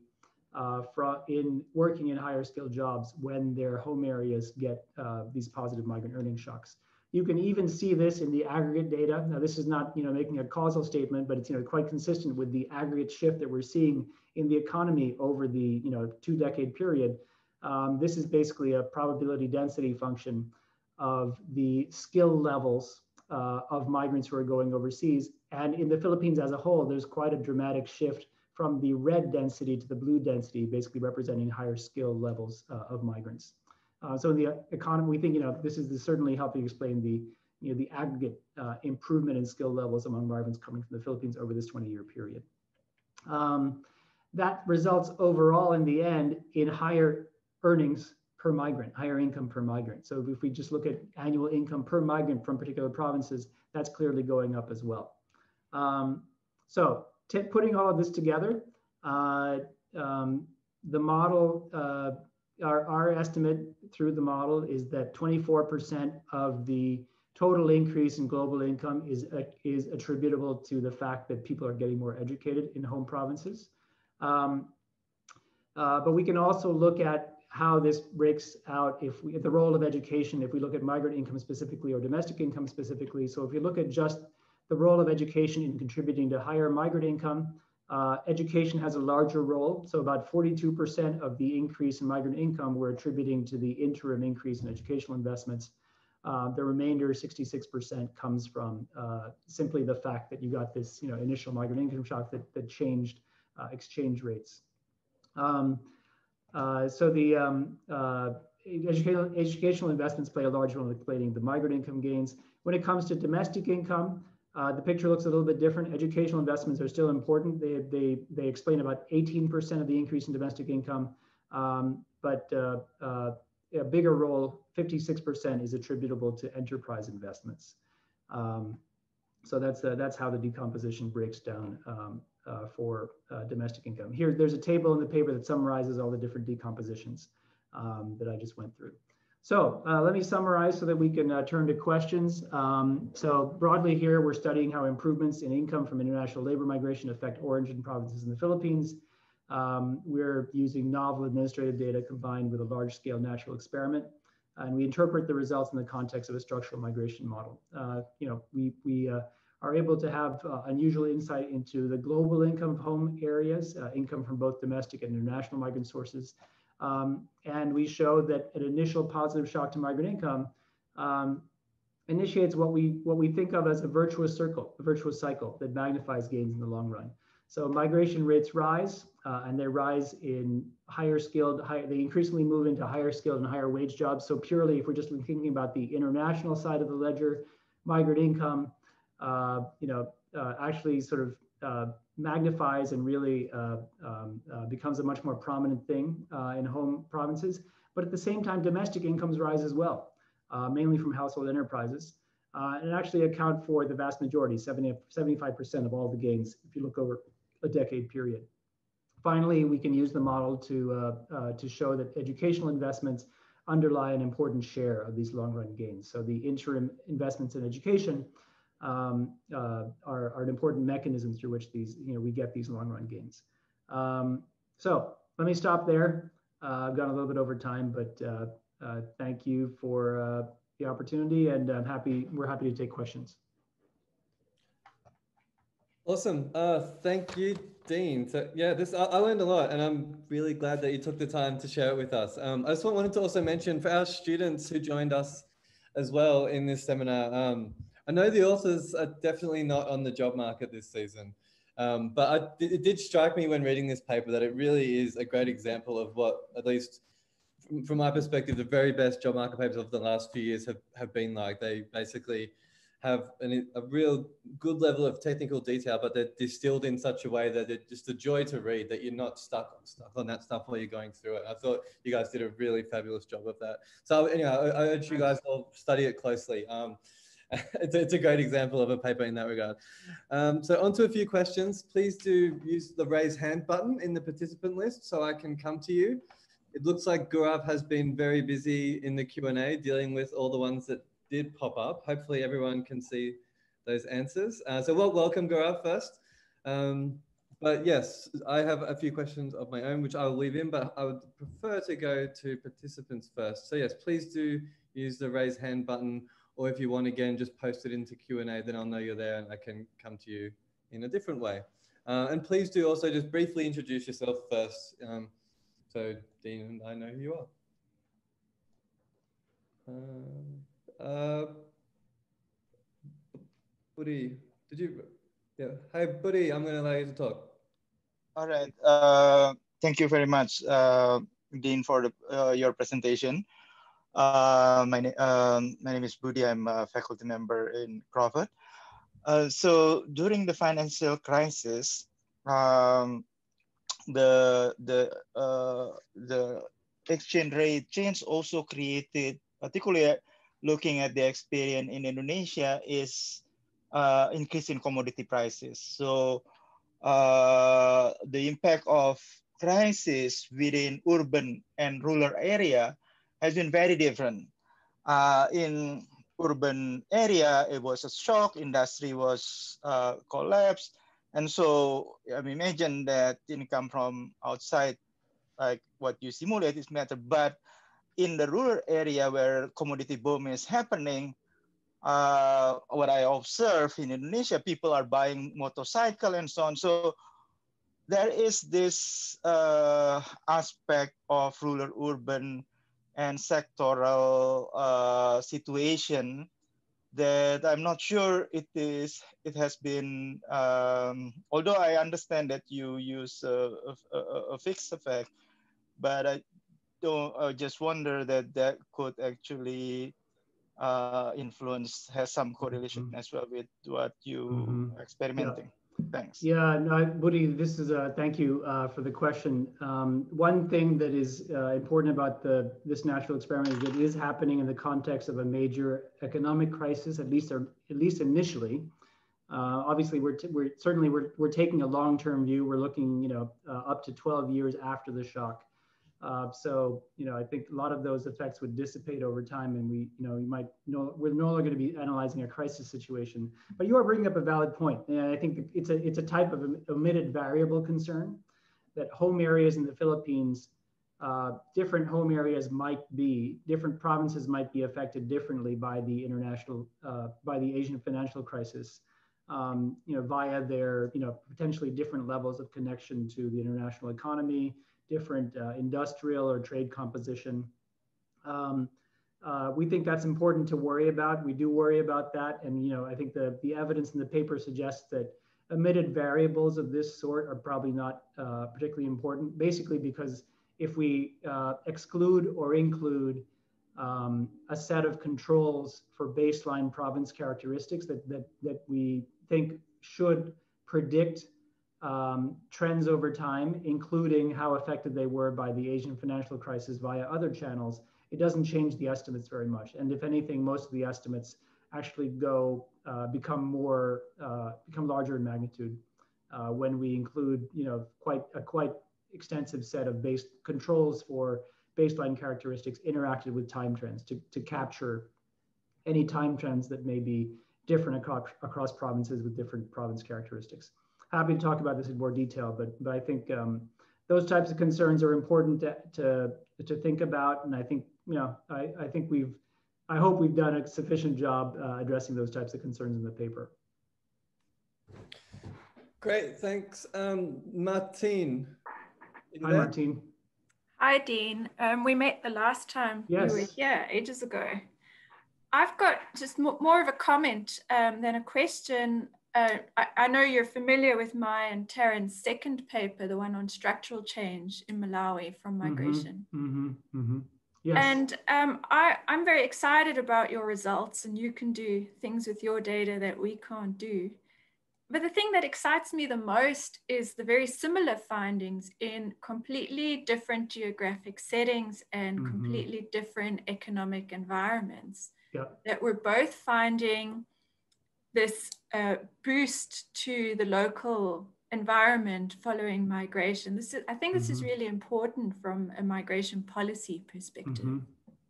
working in higher skilled jobs when their home areas get these positive migrant earning shocks. You can even see this in the aggregate data. Now, this is not, you know, making a causal statement, but it's, you know, quite consistent with the aggregate shift that we're seeing in the economy over the, you know, 2-decade period. This is basically a probability density function of the skill levels of migrants who are going overseas. And in the Philippines as a whole, there's quite a dramatic shift from the red density to the blue density, basically representing higher skill levels of migrants. So in the economy, we think, you know, this is certainly helping explain the, you know, the aggregate improvement in skill levels among migrants coming from the Philippines over this 20-year period. That results overall in the end in higher earnings per migrant, higher income per migrant. So if we just look at annual income per migrant from particular provinces, that's clearly going up as well. So putting all of this together, the model, our estimate through the model is that 24% of the total increase in global income is attributable to the fact that people are getting more educated in home provinces. But we can also look at how this breaks out at the role of education, if we look at migrant income specifically or domestic income specifically. So if you look at just the role of education in contributing to higher migrant income, education has a larger role. So about 42% of the increase in migrant income we're attributing to the interim increase in educational investments. The remainder, 66%, comes from simply the fact that you got this, you know, initial migrant income shock that changed exchange rates. So the educational investments play a large role in explaining the migrant income gains. When it comes to domestic income, the picture looks a little bit different. Educational investments are still important. They explain about 18% of the increase in domestic income, but a bigger role, 56%, is attributable to enterprise investments. So that's how the decomposition breaks down for domestic income. Here, there's a table in the paper that summarizes all the different decompositions that I just went through. So let me summarize so that we can turn to questions. So broadly here, we're studying how improvements in income from international labor migration affect origin provinces in the Philippines. We're using novel administrative data combined with a large-scale natural experiment, and we interpret the results in the context of a structural migration model. You know, we are able to have unusual insight into the global income of home areas, income from both domestic and international migrant sources. And we show that an initial positive shock to migrant income initiates what we think of as a virtuous cycle that magnifies gains in the long run. So migration rates rise, and they rise in they increasingly move into higher skilled and higher wage jobs. So purely, if we're just thinking about the international side of the ledger, migrant income, you know, actually sort of magnifies and really becomes a much more prominent thing in home provinces. But at the same time, domestic incomes rise as well, mainly from household enterprises, and actually account for the vast majority, 75% of all the gains, if you look over a decade period. Finally, we can use the model to show that educational investments underlie an important share of these long-run gains. So the interim investments in education are an important mechanism through which these, you know, we get these long-run gains. So let me stop there. I've gone a little bit over time, but thank you for the opportunity, and we're happy to take questions. Awesome. Thank you, Dean. So yeah, I learned a lot, and I'm really glad that you took the time to share it with us. I just wanted to also mention for our students who joined us as well in this seminar, I know the authors are definitely not on the job market this season, but it did strike me when reading this paper that it really is a great example of what, at least from my perspective, the very best job market papers of the last few years have been like. They basically have a real good level of technical detail, but they're distilled in such a way that it's just a joy to read, that you're not stuck on that stuff while you're going through it. I thought you guys did a really fabulous job of that. So anyway, I urge you guys all study it closely. it's a great example of a paper in that regard. So on to a few questions. Please do use the raise hand button in the participant list so I can come to you. It looks like Gaurav has been very busy in the Q&A dealing with all the ones that did pop up. Hopefully everyone can see those answers. So welcome Gaurav first. But yes, I have a few questions of my own, which I'll leave in, but I would prefer to go to participants first. So yes, please do use the raise hand button, or if you want, again, just post it into Q&A, then I'll know you're there and I can come to you in a different way. And please do also just briefly introduce yourself first. So Dean and I know who you are. Buddy, did you? Yeah. Hi, Buddy. I'm going to allow you to talk. All right. Thank you very much, Dean, for your presentation. My name is Buddy. I'm a faculty member in Crawford. So during the financial crisis, the exchange rate change also created, particularly looking at the experience in Indonesia, is increase in commodity prices. So the impact of crisis within urban and rural area has been very different. In urban area, it was a shock, industry was collapsed. And so imagine that income from outside, like what you simulate, is matter. But in the rural area where commodity boom is happening, what I observe in Indonesia, people are buying motorcycle and so on. So there is this aspect of rural, urban, and sectoral situation that I'm not sure it is. It has been, although I understand that you use a fixed effect, but I don't. I just wonder that could actually influence, has some correlation as well with what you experimenting. Yeah. Thanks. Yeah, no, Buddy, this is a thank you for the question. One thing that is important about this natural experiment is that it is happening in the context of a major economic crisis, at least initially. Obviously, we're taking a long-term view. We're looking, up to 12 years after the shock. So, I think a lot of those effects would dissipate over time, and we're no longer going to be analyzing a crisis situation. But you are bringing up a valid point, and I think it's a type of omitted variable concern that home areas in the Philippines, different home areas might be, different provinces might be affected differently by the international, by the Asian financial crisis, via their, potentially different levels of connection to the international economy, different industrial or trade composition. We think that's important to worry about. We do worry about that. And, I think the evidence in the paper suggests that omitted variables of this sort are probably not particularly important, basically because if we exclude or include a set of controls for baseline province characteristics that we think should predict trends over time, including how affected they were by the Asian financial crisis via other channels, it doesn't change the estimates very much. And if anything, most of the estimates actually go become larger in magnitude when we include, quite extensive set of base controls for baseline characteristics interacted with time trends to capture any time trends that may be different across provinces with different province characteristics. Happy to talk about this in more detail, but I think those types of concerns are important to think about, and I think I hope we've done a sufficient job addressing those types of concerns in the paper. Great, thanks, Martine. Hi, Martine. Hi, Dean. We met the last time you were here ages ago. I've got just more of a comment than a question. I know you're familiar with my and Taryn's second paper, the one on structural change in Malawi from migration. Yes. And I'm very excited about your results, and you can do things with your data that we can't do. But the thing that excites me the most is the very similar findings in completely different geographic settings and completely different economic environments. that we're both finding this boost to the local environment following migration. This is, I think this is really important from a migration policy perspective.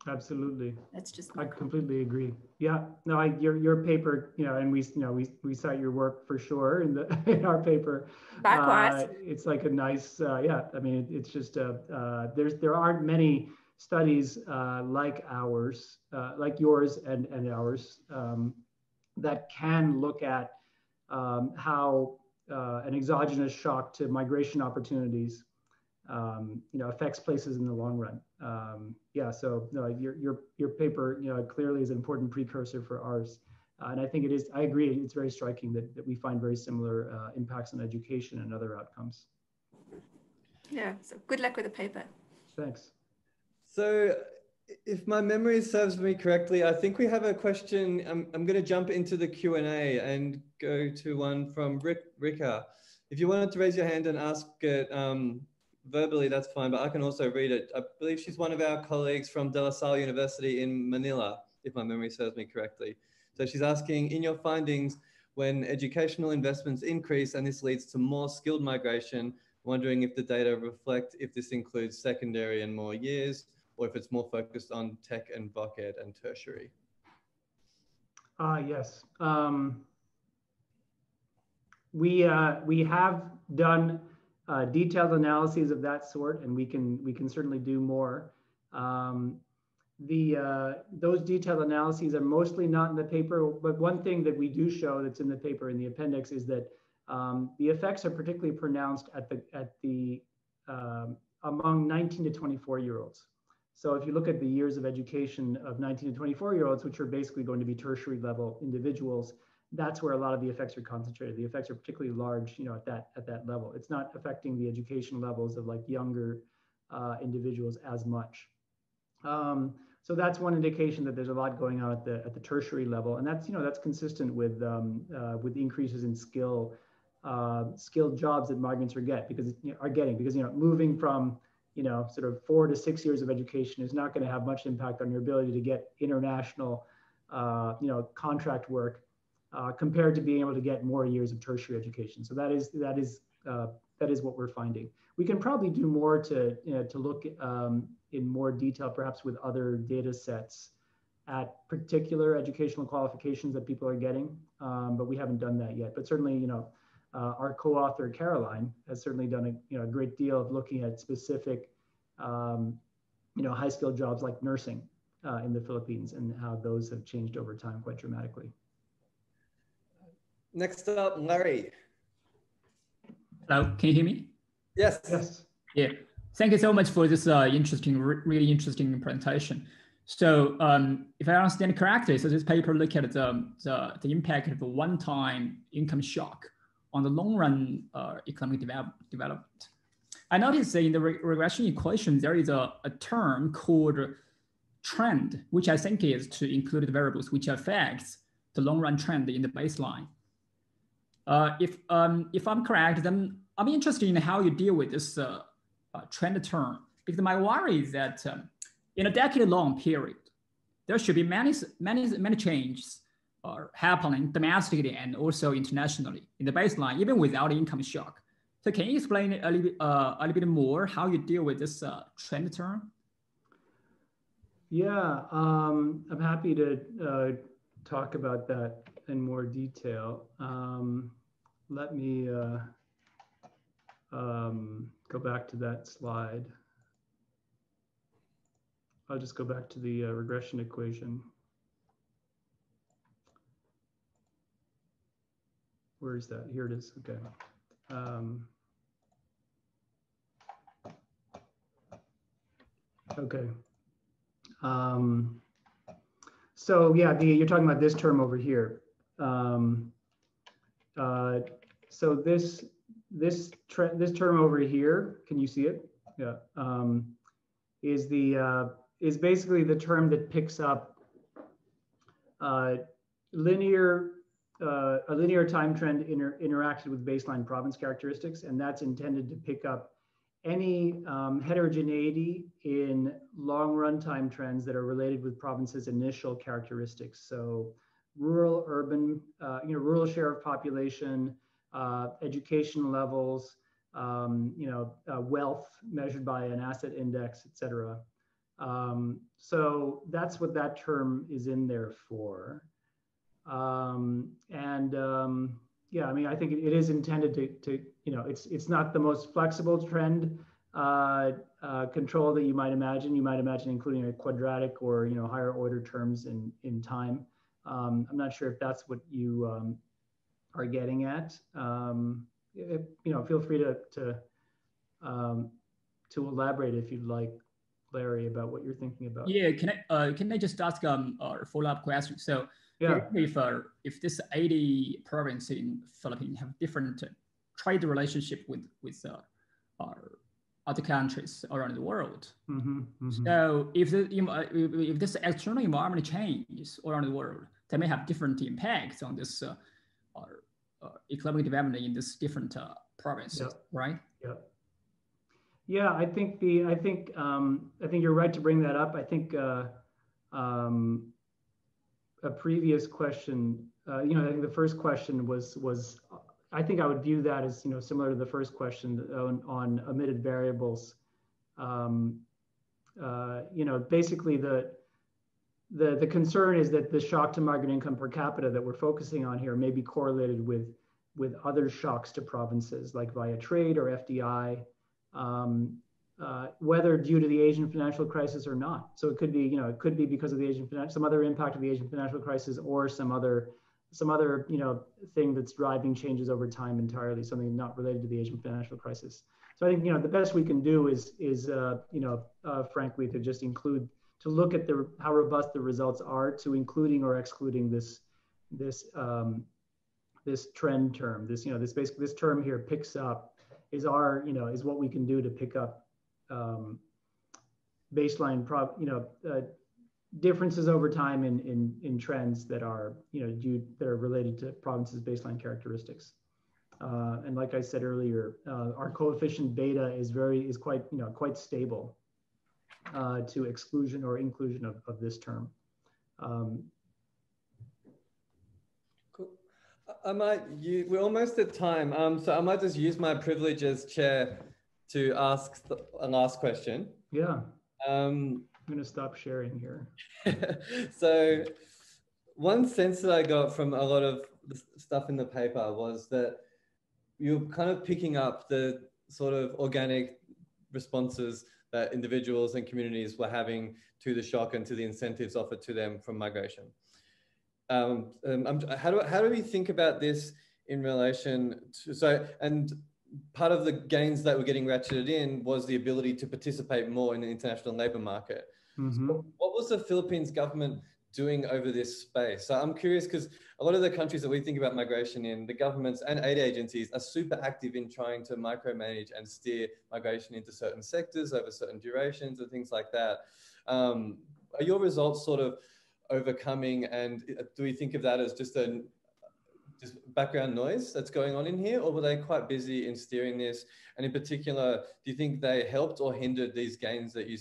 Absolutely. That's just I completely agree. Yeah, no, your paper, and we cite your work for sure in the our paper. Likewise. It's like a nice, I mean, it's just there aren't many studies like ours, like yours and ours, that can look at how an exogenous shock to migration opportunities affects places in the long run. Yeah, so no, your paper, clearly is an important precursor for ours. And I think it is, I agree, it's very striking that we find very similar impacts on education and other outcomes. Yeah, so good luck with the paper. Thanks. So if my memory serves me correctly, I think we have a question. I'm going to jump into the Q&A and go to one from Rika. If you wanted to raise your hand and ask it, verbally, that's fine, but I can also read it. I believe she's one of our colleagues from De La Salle University in Manila, if my memory serves me correctly. So she's asking, in your findings, when educational investments increase and this leads to more skilled migration, wondering if the data reflect if this includes secondary and more years, or if it's more focused on tech and voc ed and tertiary. Yes. We have done detailed analyses of that sort, and we can certainly do more. Those detailed analyses are mostly not in the paper, but one thing that we do show that's in the paper in the appendix is that the effects are particularly pronounced among 19 to 24 year olds. So if you look at the years of education of 19 to 24 year olds, which are basically going to be tertiary level individuals, that's where a lot of the effects are concentrated. The effects are particularly large, at that level. It's not affecting the education levels of like younger individuals as much. So that's one indication that there's a lot going on at the tertiary level, and that's that's consistent with increases in skilled jobs that migrants are getting because moving from sort of 4 to 6 years of education is not going to have much impact on your ability to get international contract work. Compared to being able to get more years of tertiary education, so that is what we're finding. We can probably do more to look in more detail, perhaps with other data sets, at particular educational qualifications that people are getting, but we haven't done that yet. But certainly, our co-author Caroline has certainly done a great deal of looking at specific high-skilled jobs like nursing in the Philippines and how those have changed over time quite dramatically. Next up, Larry. Hello, can you hear me? Yes. Yes. Yeah. Thank you so much for this really interesting presentation. So if I understand correctly, so this paper looked at the impact of a one-time income shock on the long-run economic development. I noticed that in the regression equation, there is a term called trend, which I think is to include the variables which affects the long-run trend in the baseline. If I'm correct, then I'm interested in how you deal with this trend term, because my worry is that in a decade-long period, there should be many changes happening domestically and also internationally in the baseline, even without income shock. So can you explain a little bit more how you deal with this trend term? Yeah, I'm happy to talk about that in more detail. Let me go back to that slide. I'll just go back to the regression equation. Where is that? Here it is. Okay. Okay. So yeah, you're talking about this term over here. So this term over here, can you see it? Yeah, is basically the term that picks up a linear time trend interacted with baseline province characteristics, and that's intended to pick up any heterogeneity in long run time trends that are related with provinces' initial characteristics. So rural, urban, rural share of population, education levels, wealth measured by an asset index, et cetera. So that's what that term is in there for. Yeah, I mean, I think it is intended to it's not the most flexible trend control that you might imagine. You might imagine including a quadratic or higher order terms in time. I'm not sure if that's what you are getting at. Feel free to elaborate if you'd like, Larry, about what you're thinking about. Yeah, can I just ask a follow-up question? So. Yeah. If this 80 province in Philippines have different trade relationship with other countries around the world, so if this external environment changes around the world, they may have different impacts on this economic development in this different provinces, right? Yeah. Yeah, I think you're right to bring that up. I think. A previous question, I think the first question was I think I would view that as similar to the first question on omitted variables. Basically the concern is that the shock to migrant income per capita that we're focusing on here may be correlated with other shocks to provinces like via trade or FDI, whether due to the Asian financial crisis or not. So it could be, it could be because of the Asian financial, some other impact of the Asian financial crisis, or some other, thing that's driving changes over time entirely, something not related to the Asian financial crisis. So I think, the best we can do is frankly, to look at how robust the results are to including or excluding this trend term. This term here picks up is what we can do to pick up baseline differences over time in trends that are that are related to provinces' baseline characteristics, and like I said earlier, our coefficient beta is quite quite stable to exclusion or inclusion of this term. Cool. We're almost at time, so I might just use my privilege as chair to ask a last question. Yeah, I'm going to stop sharing here. So one sense that I got from a lot of the stuff in the paper was that you're kind of picking up the sort of organic responses that individuals and communities were having to the shock and to the incentives offered to them from migration. How do we think about this in relation to, part of the gains that were getting ratcheted in was the ability to participate more in the international labor market. So what was the Philippines government doing over this space? So I'm curious, because a lot of the countries that we think about migration in, the governments and aid agencies are super active in trying to micromanage and steer migration into certain sectors over certain durations and things like that. Are your results sort of overcoming, and do we think of that as just background noise that's going on in here, or were they quite busy in steering this? And in particular, do you think they helped or hindered these gains that you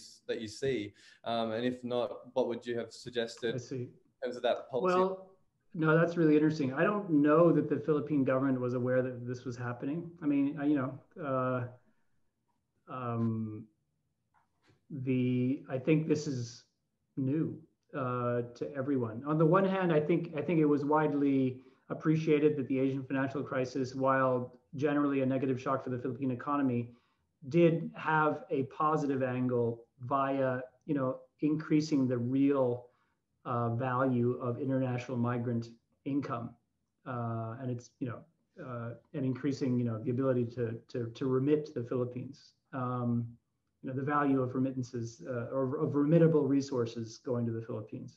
see? And if not, what would you have suggested in terms of that policy? Well, no, that's really interesting. I don't know that the Philippine government was aware that this was happening. I mean, I think this is new to everyone. On the one hand, I think it was widely appreciated that the Asian financial crisis, while generally a negative shock for the Philippine economy, did have a positive angle via increasing the real value of international migrant income, and it's and increasing the ability to remit to the Philippines, the value of remittances or of remittable resources going to the Philippines.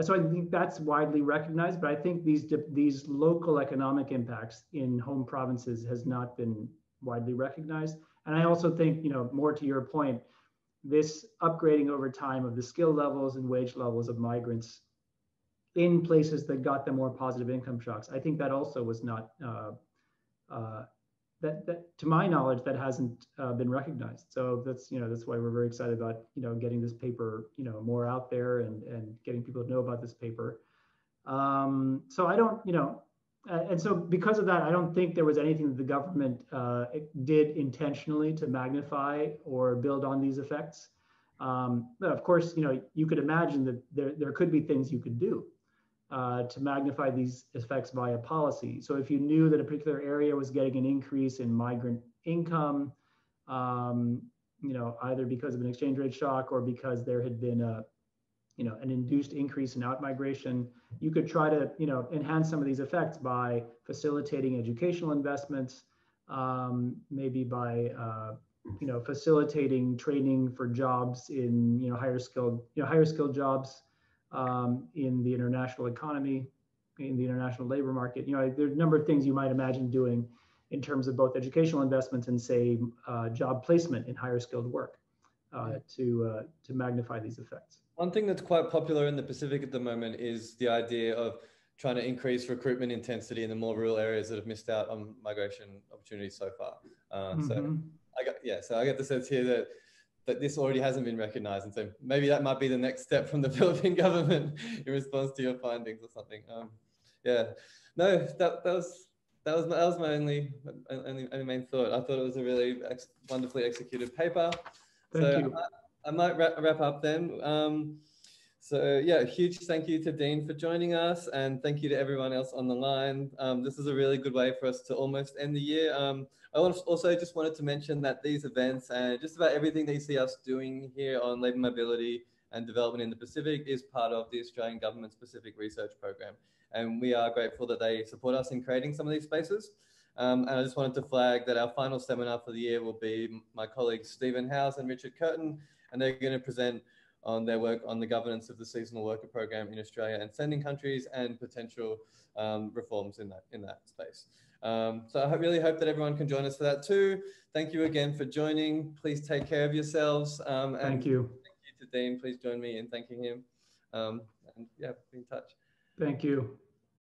So I think that's widely recognized, but I think these local economic impacts in home provinces has not been widely recognized. And I also think, more to your point, this upgrading over time of the skill levels and wage levels of migrants in places that got them more positive income shocks, I think that also was not that to my knowledge, that hasn't been recognized. So that's, that's why we're very excited about, getting this paper, more out there and getting people to know about this paper. So I don't, and so because of that, I don't think there was anything that the government did intentionally to magnify or build on these effects. But of course, you could imagine that there could be things you could do to magnify these effects via policy. So if you knew that a particular area was getting an increase in migrant income, either because of an exchange rate shock or because there had been a, an induced increase in outmigration, you could try to, enhance some of these effects by facilitating educational investments, maybe by, facilitating training for jobs in, higher skilled jobs in the international economy, in the international labor market. There are a number of things you might imagine doing in terms of both educational investments and, say, job placement in higher skilled work to magnify these effects. One thing that's quite popular in the Pacific at the moment is the idea of trying to increase recruitment intensity in the more rural areas that have missed out on migration opportunities so far. So I get the sense here that this already hasn't been recognized, and so maybe that might be the next step from the Philippine government in response to your findings or something. That was my only main thought. I thought it was a really wonderfully executed paper. Thank you. I might wrap up then. So yeah, huge thank you to Dean for joining us, and thank you to everyone else on the line. This is a really good way for us to almost end the year. I also just wanted to mention that these events and just about everything that you see us doing here on labour mobility and development in the Pacific is part of the Australian government's Pacific Research Program. And we are grateful that they support us in creating some of these spaces. And I just wanted to flag that our final seminar for the year will be my colleagues Stephen Howes and Richard Curtin, and they're going to present on their work on the governance of the seasonal worker program in Australia and sending countries and potential reforms in that space. So I really hope that everyone can join us for that too. Thank you again for joining. Please take care of yourselves. And thank you. Thank you to Dean. Please join me in thanking him. And yeah, be in touch. Thank you.